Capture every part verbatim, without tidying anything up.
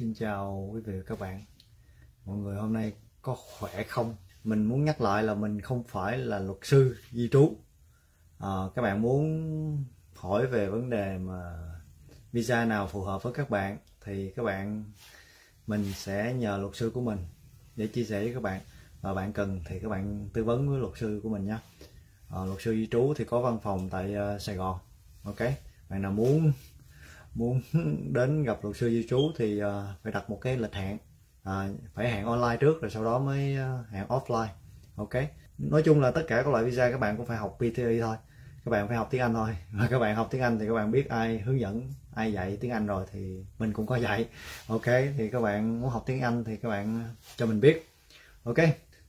Xin chào quý vị và các bạn. Mọi người hôm nay có khỏe không? Mình muốn nhắc lại là mình không phải là luật sư di trú. à, Các bạn muốn hỏi về vấn đề mà visa nào phù hợp với các bạn thì các bạn mình sẽ nhờ luật sư của mình để chia sẻ với các bạn, và bạn cần thì các bạn tư vấn với luật sư của mình nhé. à, Luật sư di trú thì có văn phòng tại uh, Sài Gòn. Ok, bạn nào muốn muốn đến gặp luật sư di trú thì uh, phải đặt một cái lịch hẹn, à, phải hẹn online trước rồi sau đó mới uh, hẹn offline. Ok, nói chung là tất cả các loại visa các bạn cũng phải học pê tê e thôi, các bạn phải học tiếng Anh thôi. Và các bạn học tiếng Anh thì các bạn biết ai hướng dẫn, ai dạy tiếng Anh rồi thì mình cũng có dạy. Ok, thì các bạn muốn học tiếng Anh thì các bạn cho mình biết. Ok,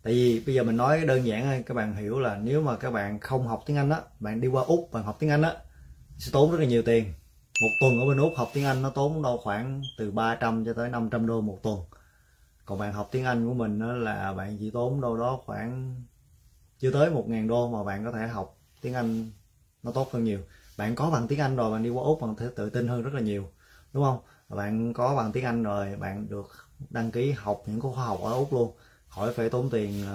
tại vì bây giờ mình nói đơn giản thôi, các bạn hiểu là nếu mà các bạn không học tiếng Anh á, bạn đi qua Úc bạn học tiếng Anh á sẽ tốn rất là nhiều tiền. Một tuần ở bên Úc học tiếng Anh nó tốn đâu khoảng từ ba trăm cho tới năm trăm đô một tuần. Còn bạn học tiếng Anh của mình đó là bạn chỉ tốn đâu đó khoảng chưa tới một nghìn đô mà bạn có thể học tiếng Anh nó tốt hơn nhiều. Bạn có bằng tiếng Anh rồi, bạn đi qua Úc bạn sẽ tự tin hơn rất là nhiều, đúng không? Bạn có bằng tiếng Anh rồi, bạn được đăng ký học những khóa học ở Úc luôn, khỏi phải tốn tiền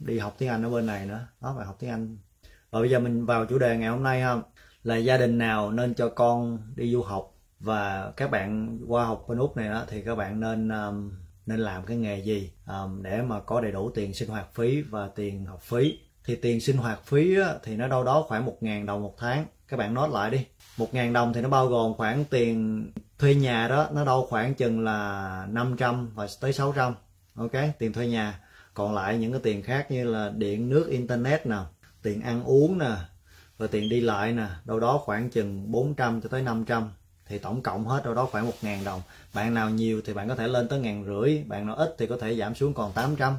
đi học tiếng Anh ở bên này nữa. Đó, bạn học tiếng Anh. Và bây giờ mình vào chủ đề ngày hôm nay ha, là gia đình nào nên cho con đi du học, và các bạn qua học bên Úc này đó thì các bạn nên um, nên làm cái nghề gì um, để mà có đầy đủ tiền sinh hoạt phí và tiền học phí. Thì tiền sinh hoạt phí á, thì nó đâu đó khoảng một nghìn đồng một tháng, các bạn nốt lại đi. Một nghìn đồng thì nó bao gồm khoảng tiền thuê nhà đó, nó đâu khoảng chừng là năm trăm và tới sáu trăm. Ok, tiền thuê nhà. Còn lại những cái tiền khác như là điện nước internet nè, tiền ăn uống nè, rồi tiền đi lại nè, đâu đó khoảng chừng bốn trăm cho tới năm trăm, thì tổng cộng hết đâu đó khoảng một nghìn đồng. Bạn nào nhiều thì bạn có thể lên tới ngàn rưỡi, bạn nào ít thì có thể giảm xuống còn tám trăm.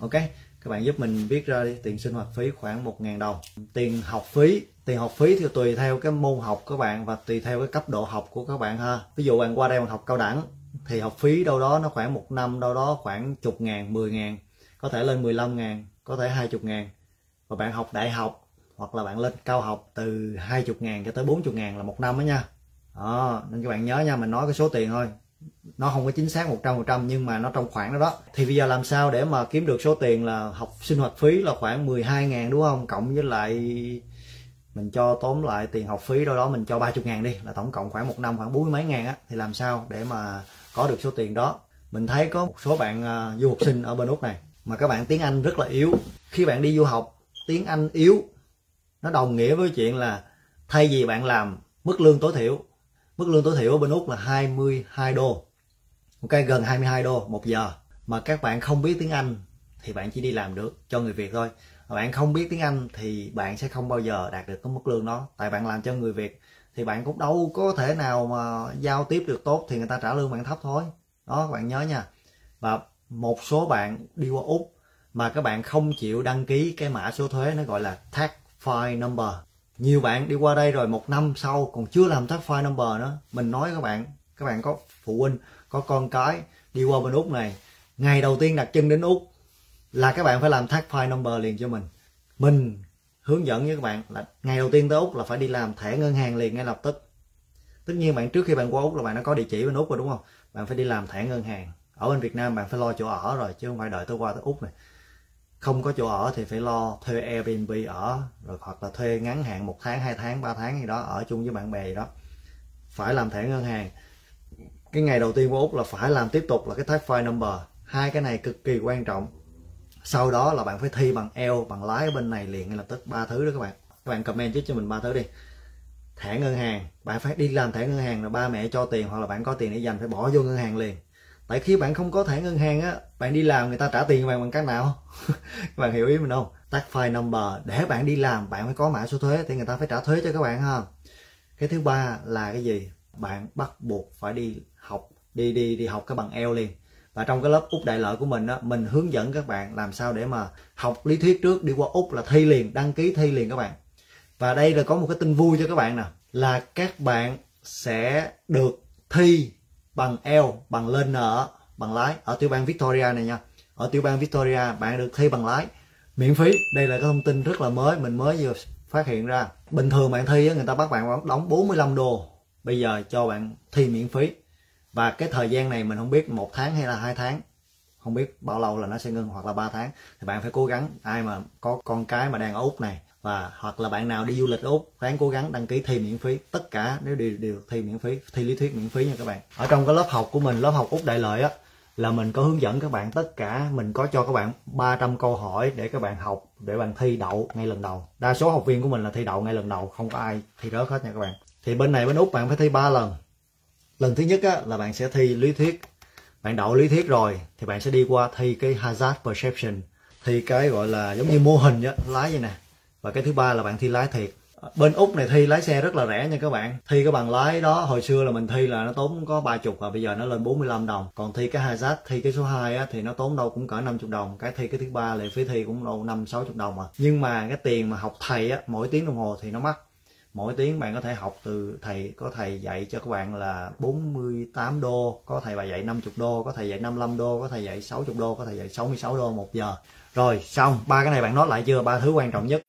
Ok, các bạn giúp mình viết ra đi, tiền sinh hoạt phí khoảng một nghìn đồng. Tiền học phí, tiền học phí thì tùy theo cái môn học của bạn và tùy theo cái cấp độ học của các bạn ha. Ví dụ bạn qua đây bạn học cao đẳng thì học phí đâu đó nó khoảng một năm đâu đó khoảng chục ngàn, mười ngàn, có thể lên mười lăm ngàn, có thể hai mươi ngàn. Và bạn học đại học hoặc là bạn lên cao học từ hai mươi ngàn cho tới bốn mươi ngàn là một năm đó nha. Đó, nên các bạn nhớ nha, mình nói cái số tiền thôi, nó không có chính xác một trăm phần trăm nhưng mà nó trong khoảng đó đó. Thì bây giờ làm sao để mà kiếm được số tiền là học sinh hoạt phí là khoảng mười hai ngàn, đúng không? Cộng với lại mình cho tóm lại tiền học phí đâu đó mình cho ba mươi ngàn đi, là tổng cộng khoảng một năm khoảng bốn mươi mấy ngàn á. Thì làm sao để mà có được số tiền đó? Mình thấy có một số bạn uh, du học sinh ở bên Úc này mà các bạn tiếng Anh rất là yếu. Khi bạn đi du học tiếng Anh yếu, nó đồng nghĩa với chuyện là thay vì bạn làm mức lương tối thiểu, mức lương tối thiểu ở bên Úc là hai mươi hai đô, ok, gần hai mươi hai đô một giờ, mà các bạn không biết tiếng Anh thì bạn chỉ đi làm được cho người Việt thôi. Bạn không biết tiếng Anh thì bạn sẽ không bao giờ đạt được cái mức lương đó, tại bạn làm cho người Việt thì bạn cũng đâu có thể nào mà giao tiếp được tốt, thì người ta trả lương bạn thấp thôi. Đó, các bạn nhớ nha. Và một số bạn đi qua Úc mà các bạn không chịu đăng ký cái mã số thuế, nó gọi là tax file number. Nhiều bạn đi qua đây rồi một năm sau còn chưa làm tax file number nữa. Mình nói các bạn, các bạn có phụ huynh, có con cái đi qua bên Úc này, ngày đầu tiên đặt chân đến Úc là các bạn phải làm tax file number liền cho mình. Mình hướng dẫn với các bạn là ngày đầu tiên tới Úc là phải đi làm thẻ ngân hàng liền ngay lập tức. Tất nhiên bạn trước khi bạn qua Úc là bạn đã có địa chỉ bên Úc rồi, đúng không? Bạn phải đi làm thẻ ngân hàng. Ở bên Việt Nam bạn phải lo chỗ ở rồi, chứ không phải đợi tới qua tới Úc này. Không có chỗ ở thì phải lo thuê Airbnb ở, rồi hoặc là thuê ngắn hạn một tháng, hai tháng, ba tháng gì đó, ở chung với bạn bè gì đó. Phải làm thẻ ngân hàng. Cái ngày đầu tiên qua Úc là phải làm tiếp tục là cái tax file number. Hai cái này cực kỳ quan trọng. Sau đó là bạn phải thi bằng eo, bằng lái ở bên này liền ngay lập tức. Ba thứ đó các bạn. Các bạn comment trước cho mình ba thứ đi. Thẻ ngân hàng, bạn phải đi làm thẻ ngân hàng là ba mẹ cho tiền, hoặc là bạn có tiền để dành phải bỏ vô ngân hàng liền. Tại khi bạn không có thẻ ngân hàng á, bạn đi làm người ta trả tiền cho bạn bằng cách nào? Các bạn hiểu ý mình không? Tax file number, để bạn đi làm bạn phải có mã số thuế thì người ta phải trả thuế cho các bạn ha. Cái thứ ba là cái gì? Bạn bắt buộc phải đi học, đi đi đi học cái bằng eo liền. Và trong cái lớp Úc Đại Lợi của mình á, mình hướng dẫn các bạn làm sao để mà học lý thuyết trước, đi qua Úc là thi liền, đăng ký thi liền các bạn. Và đây là có một cái tin vui cho các bạn nè, là các bạn sẽ được thi bằng eo, bằng lên nợ, bằng lái ở tiểu bang Victoria này nha. Ở tiểu bang Victoria bạn được thi bằng lái miễn phí. Đây là cái thông tin rất là mới, mình mới vừa phát hiện ra. Bình thường bạn thi người ta bắt bạn đóng bốn mươi lăm đô, bây giờ cho bạn thi miễn phí. Và cái thời gian này mình không biết một tháng hay là hai tháng, không biết bao lâu là nó sẽ ngưng, hoặc là ba tháng. Thì bạn phải cố gắng, ai mà có con cái mà đang ở Úc này, và hoặc là bạn nào đi du lịch ở Úc, ráng cố gắng đăng ký thi miễn phí. Tất cả nếu đều, đều thi miễn phí, thi lý thuyết miễn phí nha các bạn. Ở trong cái lớp học của mình, lớp học Úc Đại Lợi á, là mình có hướng dẫn các bạn tất cả, mình có cho các bạn ba trăm câu hỏi để các bạn học, để bạn thi đậu ngay lần đầu. Đa số học viên của mình là thi đậu ngay lần đầu, không có ai thi rớt hết nha các bạn. Thì bên này bên Úc bạn phải thi ba lần. Lần thứ nhất á, là bạn sẽ thi lý thuyết. Bạn đậu lý thuyết rồi thì bạn sẽ đi qua thi cái hazard perception, thi cái gọi là giống như mô hình đó, lái vậy nè. Và cái thứ ba là bạn thi lái thiệt. Bên Úc này thi lái xe rất là rẻ nha các bạn. Thi cái bằng lái đó hồi xưa là mình thi là nó tốn có ba mươi, và bây giờ nó lên bốn mươi lăm đồng. Còn thi cái hazard, thi cái số hai á, thì nó tốn đâu cũng cỡ năm mươi đồng. Cái thi cái thứ ba là phí thi cũng đâu năm sáu mươi đồng à. Nhưng mà cái tiền mà học thầy á, mỗi tiếng đồng hồ thì nó mắc. Mỗi tiếng bạn có thể học từ thầy, có thầy dạy cho các bạn là bốn mươi tám đô, có thầy bà dạy năm mươi đô, có thầy dạy năm mươi lăm đô, có thầy dạy sáu mươi đô, có thầy dạy sáu mươi sáu đô một giờ. Rồi xong, ba cái này bạn nói lại chưa? Ba thứ quan trọng nhất.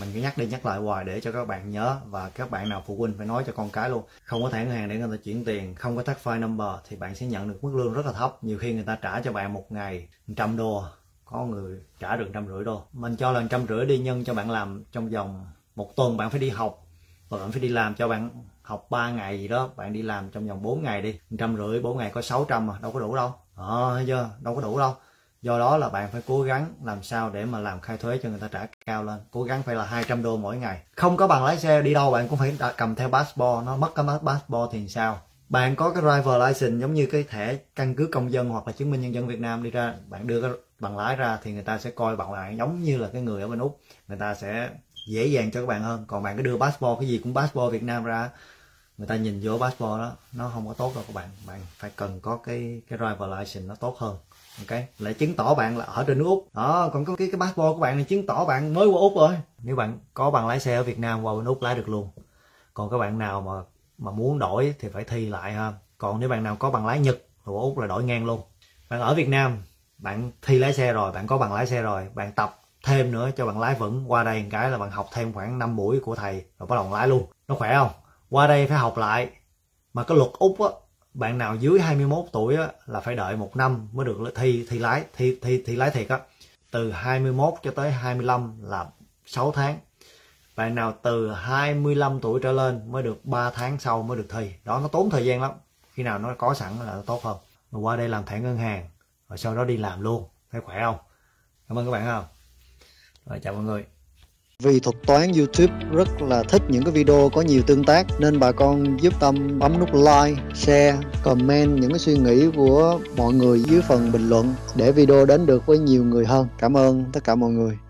Mình cứ nhắc đi nhắc lại hoài để cho các bạn nhớ, và các bạn nào phụ huynh phải nói cho con cái luôn. Không có thẻ ngân hàng để người ta chuyển tiền, không có tax file number thì bạn sẽ nhận được mức lương rất là thấp. Nhiều khi người ta trả cho bạn một ngày một trăm đô, có người trả được một trăm rưỡi đô. Mình cho là một trăm rưỡi đi, nhân cho bạn làm trong vòng một tuần bạn phải đi học, và bạn phải đi làm cho bạn học ba ngày gì đó, bạn đi làm trong vòng bốn ngày đi, một trăm rưỡi, bốn ngày có sáu trăm mà, đâu có đủ đâu. Ờ, thấy chưa? Đâu có đủ đâu. Do đó là bạn phải cố gắng làm sao để mà làm khai thuế cho người ta trả cao lên, cố gắng phải là hai trăm đô mỗi ngày. Không có bằng lái xe đi đâu bạn cũng phải cầm theo passport, nó mất cái passport thì sao? Bạn có cái driver license giống như cái thẻ căn cước công dân hoặc là chứng minh nhân dân Việt Nam đi ra, bạn đưa cái bằng lái ra thì người ta sẽ coi bạn lại giống như là cái người ở bên Úc, người ta sẽ dễ dàng cho các bạn hơn. Còn bạn cứ đưa passport, cái gì cũng passport Việt Nam ra, người ta nhìn vô passport đó, nó không có tốt đâu các bạn. Bạn phải cần có cái cái driver license nó tốt hơn, ok, lại chứng tỏ bạn là ở trên nước Úc đó. Còn có cái cái passport của bạn này chứng tỏ bạn mới qua Úc rồi. Nếu bạn có bằng lái xe ở Việt Nam qua bên Úc lái được luôn. Còn các bạn nào mà mà muốn đổi thì phải thi lại ha. Còn nếu bạn nào có bằng lái Nhật thì qua Úc là đổi ngang luôn. Bạn ở Việt Nam bạn thi lái xe rồi, bạn có bằng lái xe rồi, bạn tập thêm nữa cho bằng lái vững, qua đây một cái là bạn học thêm khoảng năm buổi của thầy rồi bắt đầu lái luôn, nó khỏe không? Qua đây phải học lại. Mà cái luật Úc á, bạn nào dưới hai mươi mốt tuổi á, là phải đợi một năm mới được thi thi lái thi thi thi lái thiệt á. Từ hai mươi mốt cho tới hai mươi lăm là sáu tháng. Bạn nào từ hai mươi lăm tuổi trở lên mới được ba tháng sau mới được thi. Đó, nó tốn thời gian lắm. Khi nào nó có sẵn là nó tốt hơn. Mà qua đây làm thẻ ngân hàng rồi sau đó đi làm luôn, thấy khỏe không? Cảm ơn các bạn không? Rồi, chào mọi người. Vì thuật toán YouTube rất là thích những cái video có nhiều tương tác, nên bà con giúp Tâm bấm nút like, share, comment những cái suy nghĩ của mọi người dưới phần bình luận để video đến được với nhiều người hơn. Cảm ơn tất cả mọi người.